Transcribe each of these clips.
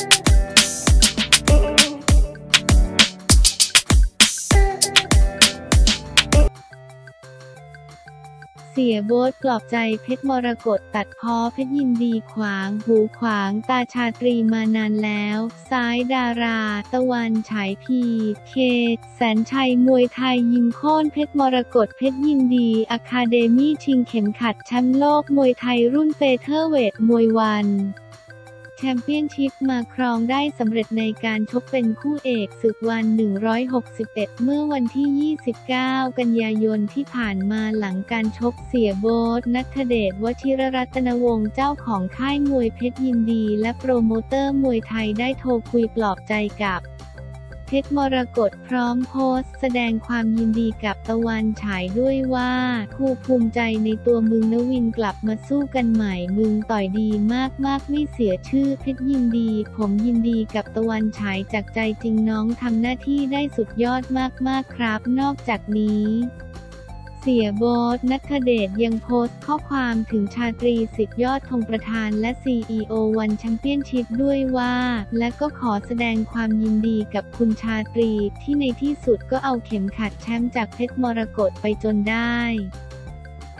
เสียโบ๊ทกลอบใจเพชรมรกตตัดพ้อเพชรยินดีขวางหูขวางตาชาตรีมานานแล้วซ้ายดาราตะวันฉายพีเคแสนชัยมวยไทยยิมโค่นเพชรมรกตเพชรยินดีอะคาเดมี่ชิงเข็มขัดแชมป์โลกมวยไทยรุ่นเฟเธอร์เวทมวยวันแชมเปี้ยนชิพมาครองได้สำเร็จในการชกเป็นคู่เอกศึกวัน161เมื่อวันที่29กันยายนที่ผ่านมาหลังการชกเสียโบ๊ทณัฐเดชวชิรรัตนวงศ์เจ้าของค่ายมวยเพชรยินดีและโปรโมเตอร์มวยไทยได้โทรคุยปลอบใจกับเพชรมรกตพร้อมโพสต์แสดงความยินดีกับตะวันฉายด้วยว่ากูภูมิใจในตัวมึงนะวินกลับมาสู้กันใหม่มึงต่อยดีมากๆไม่เสียชื่อเพชรยินดีผมยินดีกับตะวันฉายจากใจจริงน้องทำหน้าที่ได้สุดยอดมากๆครับนอกจากนี้เสียโบ๊ทณัฐเดชยังโพสต์ข้อความถึงชาตรีศิษย์ยอดธงประธานและ CEO วันแชมเปี้ยนชิพด้วยว่าและก็ขอแสดงความยินดีกับคุณชาตรีที่ในที่สุดก็เอาเข็มขัดแชมป์จากเพชรมรกตไปจนได้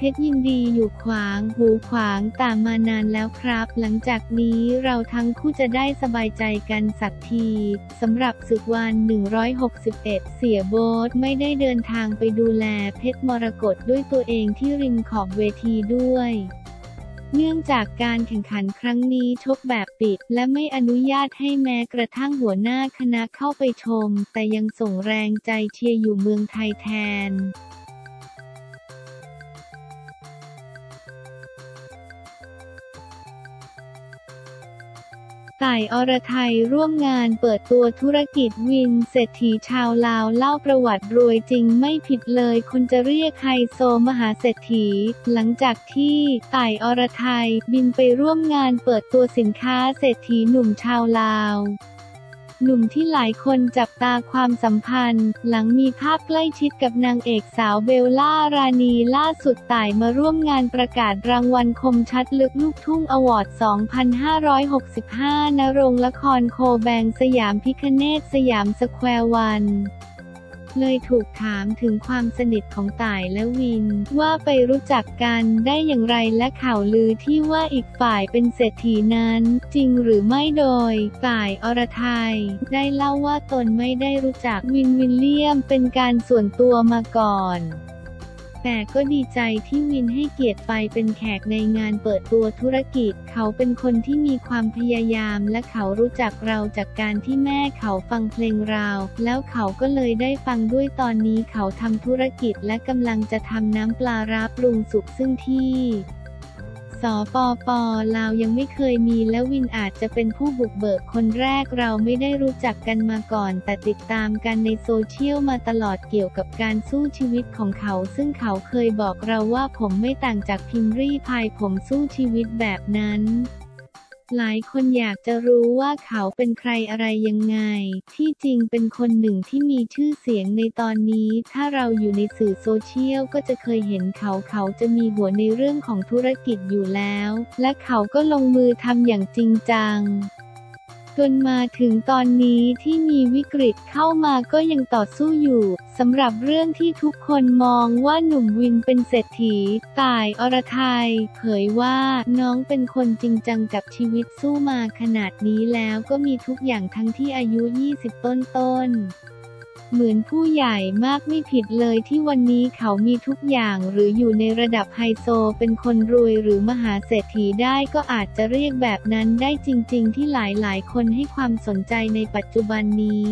เพชรยินดีอยู่ขวางหูขวางตามมานานแล้วครับหลังจากนี้เราทั้งคู่จะได้สบายใจกันสักทีสำหรับศึกวัน161เสียโบ๊ทไม่ได้เดินทางไปดูแลเพชรมรกตด้วยตัวเองที่ริมขอบเวทีด้วยเนื่องจากการแข่งขันครั้งนี้ชกแบบปิดและไม่อนุญาตให้แม้กระทั่งหัวหน้าคณะเข้าไปชมแต่ยังส่งแรงใจเชียร์อยู่เมืองไทยแทนต่ายอรไทยร่วมงานเปิดตัวธุรกิจวินเศรษฐีชาวลาวเล่าประวัติรวยจริงไม่ผิดเลยคนจะเรียกไฮโซมหาเศรษฐีหลังจากที่ต่ายอรไทยบินไปร่วมงานเปิดตัวสินค้าเศรษฐีหนุ่มชาวลาวหนุ่มที่หลายคนจับตาความสัมพันธ์หลังมีภาพใกล้ชิดกับนางเอกสาวเบลล่ารานีล่าสุดต่ายมาร่วมงานประกาศรางวัลคมชัดลึกลูกทุ่งอวอร์ด 2565 ณ โรงละครโคแบงสยามพิคเนตสยามสแควร์วันเลยถูกถามถึงความสนิทของต่ายและวินว่าไปรู้จักกันได้อย่างไรและข่าวลือที่ว่าอีกฝ่ายเป็นเศรษฐีนั้นจริงหรือไม่โดยต่ายอรไทยได้เล่าว่าตนไม่ได้รู้จักวิลเลียมเป็นการส่วนตัวมาก่อนแต่ก็ดีใจที่วินให้เกียรติไปเป็นแขกในงานเปิดตัวธุรกิจเขาเป็นคนที่มีความพยายามและเขารู้จักเราจากการที่แม่เขาฟังเพลงเราแล้วเขาก็เลยได้ฟังด้วยตอนนี้เขาทำธุรกิจและกำลังจะทำน้ำปลาร้าปรุงสุกซึ่งที่สปป.ลาวยังไม่เคยมีและวินอาจจะเป็นผู้บุกเบิกคนแรกเราไม่ได้รู้จักกันมาก่อนแต่ติดตามกันในโซเชียลมาตลอดเกี่ยวกับการสู้ชีวิตของเขาซึ่งเขาเคยบอกเราว่าผมไม่ต่างจากพิมรี่พายผมสู้ชีวิตแบบนั้นหลายคนอยากจะรู้ว่าเขาเป็นใครอะไรยังไงที่จริงเป็นคนหนึ่งที่มีชื่อเสียงในตอนนี้ถ้าเราอยู่ในสื่อโซเชียลก็จะเคยเห็นเขาจะมีหัวในเรื่องของธุรกิจอยู่แล้วและเขาก็ลงมือทำอย่างจริงจังจนมาถึงตอนนี้ที่มีวิกฤตเข้ามาก็ยังต่อสู้อยู่สำหรับเรื่องที่ทุกคนมองว่าหนุ่มวินเป็นเศรษฐีต่ายอรไทยเผยว่าน้องเป็นคนจริงจังกับชีวิตสู้มาขนาดนี้แล้วก็มีทุกอย่างทั้งที่อายุ20ต้นเหมือนผู้ใหญ่มากไม่ผิดเลยที่วันนี้เขามีทุกอย่างหรืออยู่ในระดับไฮโซเป็นคนรวยหรือมหาเศรษฐีได้ก็อาจจะเรียกแบบนั้นได้จริงๆที่หลายคนให้ความสนใจในปัจจุบันนี้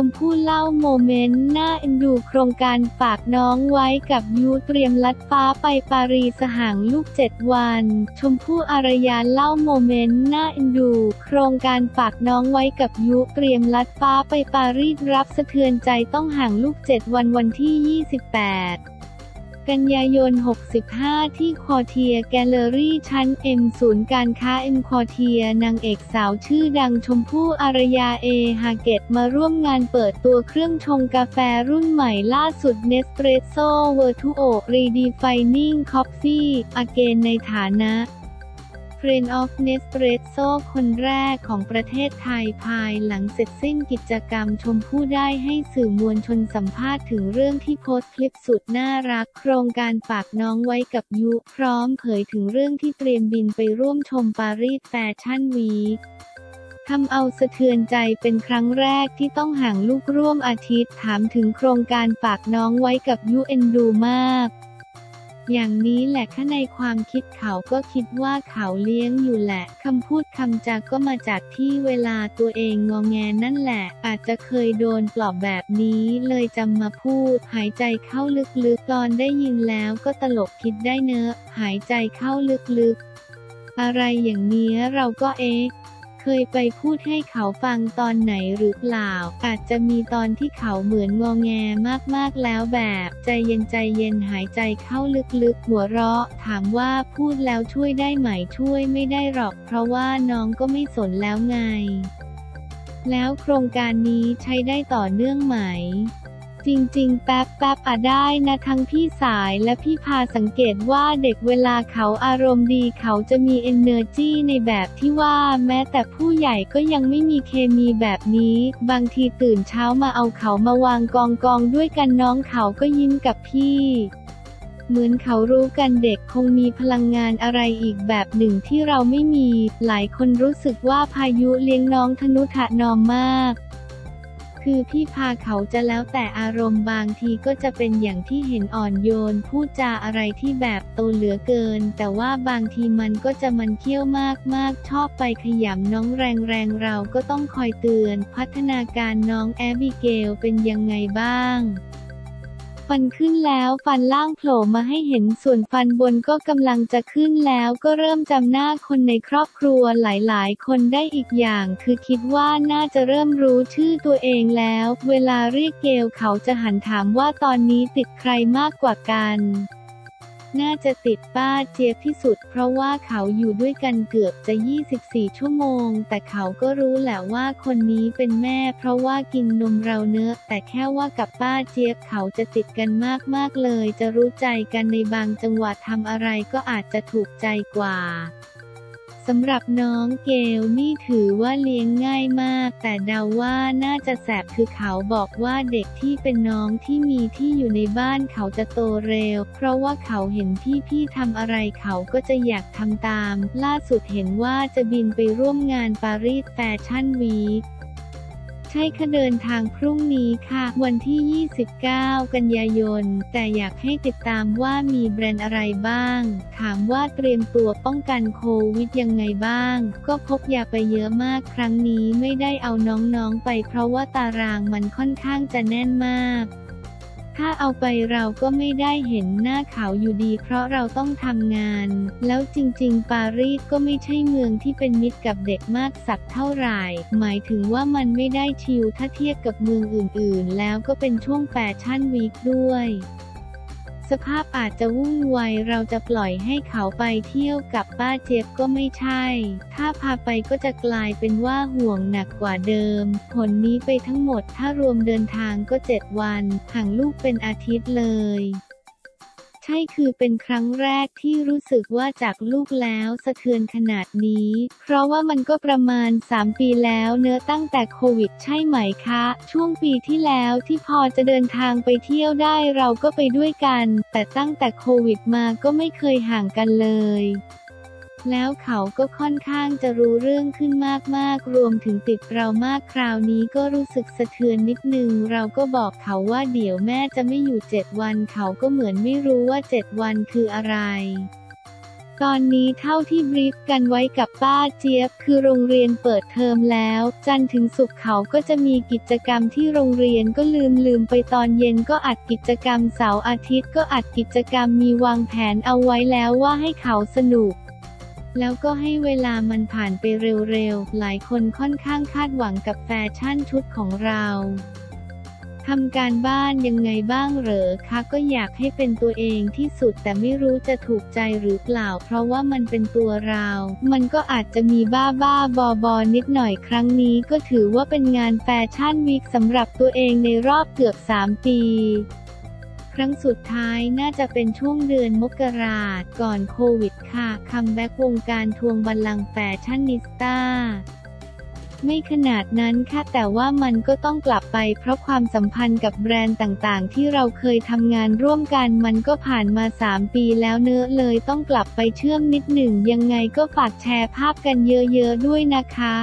ชมพู่เล่าโมเมนต์น่าเอ็นดูโครงการฝากน้องไว้กับยูเตรียมลัดฟ้าไปปารีสห่างลูก7วันชมพู่อารยาเล่าโมเมนต์น่าเอ็นดูโครงการฝากน้องไว้กับยูเตรียมลัดฟ้าไปปารีสรับสะเทือนใจต้องห่างลูก7วันวันที่28 กันยายน65ที่ควอเทียร์แกลเลอรี่ชั้น M ศูนย์การค้า M ควอเทียร์นางเอกสาวชื่อดังชมพู่อารยา เอ ฮาเกตมาร่วมงานเปิดตัวเครื่องชงกาแฟรุ่นใหม่ล่าสุด Nespresso Vertuo Redefining Coffee Again ในฐานะFriend of Nespresso คนแรกของประเทศไทยภายหลังเสร็จสิ้นกิจกรรมชมพู่ได้ให้สื่อมวลชนสัมภาษณ์ถึงเรื่องที่โพสต์คลิปสุดน่ารักโครงการฝากน้องไว้กับยุพร้อมเผยถึงเรื่องที่เตรียมบินไปร่วมชมปารีสแฟชั่นวีคทำเอาสะเทือนใจเป็นครั้งแรกที่ต้องห่างลูกร่วมอาทิตย์ถามถึงโครงการฝากน้องไว้กับยุเอ็นดูมากอย่างนี้แหละข้างในความคิดเขาก็คิดว่าเขาเลี้ยงอยู่แหละคำพูดคำจาก็มาจากที่เวลาตัวเองงอแงนั่นแหละอาจจะเคยโดนปลอบแบบนี้เลยจำมาพูดหายใจเข้าลึกๆตอนได้ยินแล้วก็ตลกคิดได้เนอะหายใจเข้าลึกๆอะไรอย่างนี้เราก็เอ๊ะเคยไปพูดให้เขาฟังตอนไหนหรือเปล่าอาจจะมีตอนที่เขาเหมือนงอแงมากๆแล้วแบบใจเย็นใจเย็นหายใจเข้าลึกๆหัวเราะถามว่าพูดแล้วช่วยได้ไหมช่วยไม่ได้หรอกเพราะว่าน้องก็ไม่สนแล้วไงแล้วโครงการนี้ใช้ได้ต่อเนื่องไหมจริงๆแป๊บๆได้นะทั้งพี่สายและพี่พาสังเกตว่าเด็กเวลาเขาอารมณ์ดีเขาจะมี energy ในแบบที่ว่าแม้แต่ผู้ใหญ่ก็ยังไม่มีเคมีแบบนี้บางทีตื่นเช้ามาเอาเขามาวางกองด้วยกันน้องเขาก็ยิ้มกับพี่เหมือนเขารู้กันเด็กคงมีพลังงานอะไรอีกแบบหนึ่งที่เราไม่มีหลายคนรู้สึกว่าพายุเลี้ยงน้องทนุถนอมมากคือพี่พาเขาจะแล้วแต่อารมณ์บางทีก็จะเป็นอย่างที่เห็นอ่อนโยนพูดจาอะไรที่แบบโตเหลือเกินแต่ว่าบางทีมันก็จะมันเขี้ยวมากชอบไปขยำน้องแรงเราก็ต้องคอยเตือนพัฒนาการน้องแอบบิเกลเป็นยังไงบ้างฟันขึ้นแล้วฟันล่างโผล่มาให้เห็นส่วนฟันบนก็กำลังจะขึ้นแล้วก็เริ่มจำหน้าคนในครอบครัวหลายๆคนได้อีกอย่างคือคิดว่าน่าจะเริ่มรู้ชื่อตัวเองแล้วเวลาเรียกเกลเขาจะหันถามว่าตอนนี้ติดใครมากกว่ากันน่าจะติดป้าเจี๊ยบที่สุดเพราะว่าเขาอยู่ด้วยกันเกือบจะ24ชั่วโมงแต่เขาก็รู้แหละว่าคนนี้เป็นแม่เพราะว่ากินนมเราเนอะแต่แค่ว่ากับป้าเจี๊ยบเขาจะติดกันมากเลยจะรู้ใจกันในบางจังหวะทำอะไรก็อาจจะถูกใจกว่าสำหรับน้องเกลนี่ถือว่าเลี้ยงง่ายมากแต่เดาว่าน่าจะแสบคือเขาบอกว่าเด็กที่เป็นน้องที่มีที่อยู่ในบ้านเขาจะโตเร็วเพราะว่าเขาเห็นพี่ทำอะไรเขาก็จะอยากทำตามล่าสุดเห็นว่าจะบินไปร่วมงานปารีสแฟชั่นวีคใช่ค่ะเดินทางพรุ่งนี้ค่ะวันที่29กันยายนแต่อยากให้ติดตามว่ามีแบรนด์อะไรบ้างถามว่าเตรียมตัวป้องกันโควิดยังไงบ้างก็พบยาไปเยอะมากครั้งนี้ไม่ได้เอาน้องๆไปเพราะว่าตารางมันค่อนข้างจะแน่นมากถ้าเอาไปเราก็ไม่ได้เห็นหน้าเขาอยู่ดีเพราะเราต้องทำงานแล้วจริงๆปารีสก็ไม่ใช่เมืองที่เป็นมิตรกับเด็กมากสักเท่าไหร่หมายถึงว่ามันไม่ได้ชิลถ้าเทียบกับเมืองอื่นๆแล้วก็เป็นช่วงแฟชั่นวีคด้วยสภาพอาจจะวุ่นวายเราจะปล่อยให้เขาไปเที่ยวกับป้าเจี๊ยบก็ไม่ใช่ถ้าพาไปก็จะกลายเป็นว่าห่วงหนักกว่าเดิมผลนี้ไปทั้งหมดถ้ารวมเดินทางก็7วันห่างลูกเป็นอาทิตย์เลยใช่คือเป็นครั้งแรกที่รู้สึกว่าจากลูกแล้วสะเทือนขนาดนี้เพราะว่ามันก็ประมาณ3ปีแล้วเนอะตั้งแต่โควิดใช่ไหมคะช่วงปีที่แล้วที่พอจะเดินทางไปเที่ยวได้เราก็ไปด้วยกันแต่ตั้งแต่โควิดมาก็ไม่เคยห่างกันเลยแล้วเขาก็ค่อนข้างจะรู้เรื่องขึ้นมากรวมถึงติดเรามากคราวนี้ก็รู้สึกสะเทือนนิดนึงเราก็บอกเขาว่าเดี๋ยวแม่จะไม่อยู่7วันเขาก็เหมือนไม่รู้ว่า7วันคืออะไรตอนนี้เท่าที่บรีฟกันไว้กับป้าเจี๊ยบคือโรงเรียนเปิดเทอมแล้วจันทร์ถึงศุกร์เขาก็จะมีกิจกรรมที่โรงเรียนก็ลืมไปตอนเย็นก็อัดกิจกรรมเสาร์อาทิตย์ก็อัดกิจกรรมมีวางแผนเอาไว้แล้วว่าให้เขาสนุกแล้วก็ให้เวลามันผ่านไปเร็วๆหลายคนค่อนข้างคาดหวังกับแฟชั่นชุดของเรา ทำการบ้านยังไงบ้างเหรอคะก็อยากให้เป็นตัวเองที่สุดแต่ไม่รู้จะถูกใจหรือเปล่าเพราะว่ามันเป็นตัวเรามันก็อาจจะมีบ้าบอนิดหน่อยครั้งนี้ก็ถือว่าเป็นงานแฟชั่นวีคสำหรับตัวเองในรอบเกือบ3 ปีครั้งสุดท้ายน่าจะเป็นช่วงเดือนมกราคมก่อนโควิดค่ะคัมแบ็กวงการทวงบัลลังก์แฟชั่นนิสต้าไม่ขนาดนั้นค่ะแต่ว่ามันก็ต้องกลับไปเพราะความสัมพันธ์กับแบรนด์ต่างๆที่เราเคยทำงานร่วมกันมันก็ผ่านมา3 ปีแล้วเนอะเลยต้องกลับไปเชื่อมนิดหนึ่งยังไงก็ฝากแชร์ภาพกันเยอะๆด้วยนะคะ